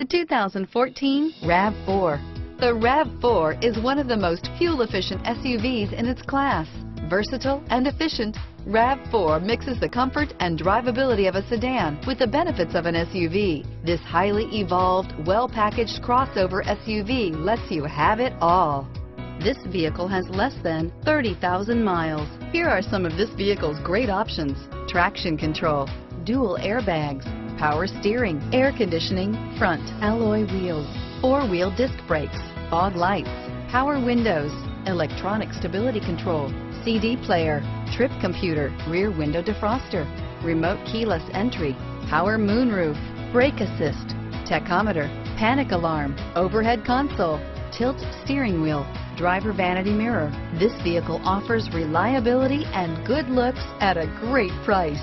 The 2014 RAV4. The RAV4 is one of the most fuel-efficient SUVs in its class. Versatile and efficient, RAV4 mixes the comfort and drivability of a sedan with the benefits of an SUV. This highly evolved, well-packaged crossover SUV lets you have it all. This vehicle has less than 30,000 miles. Here are some of this vehicle's great options: traction control, dual airbags, power steering, air conditioning, front alloy wheels, four-wheel disc brakes, fog lights, power windows, electronic stability control, CD player, trip computer, rear window defroster, remote keyless entry, power moonroof, brake assist, tachometer, panic alarm, overhead console, tilt steering wheel, driver vanity mirror. This vehicle offers reliability and good looks at a great price.